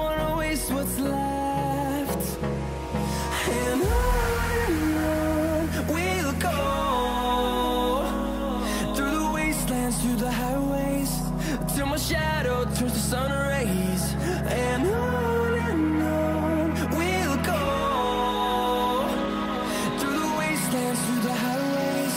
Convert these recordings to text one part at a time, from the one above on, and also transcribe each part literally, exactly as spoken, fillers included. wanna waste what's left. And on we'll go, through the wastelands, through the highways, till my shadow turns to sun rays. And on and on we'll go, through the wastelands, through the highways.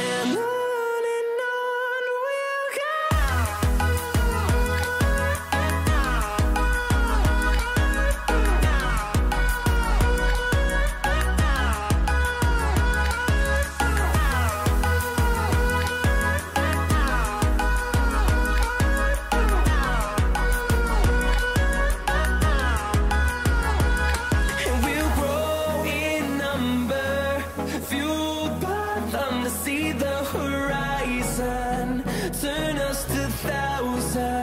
And on just a thousand.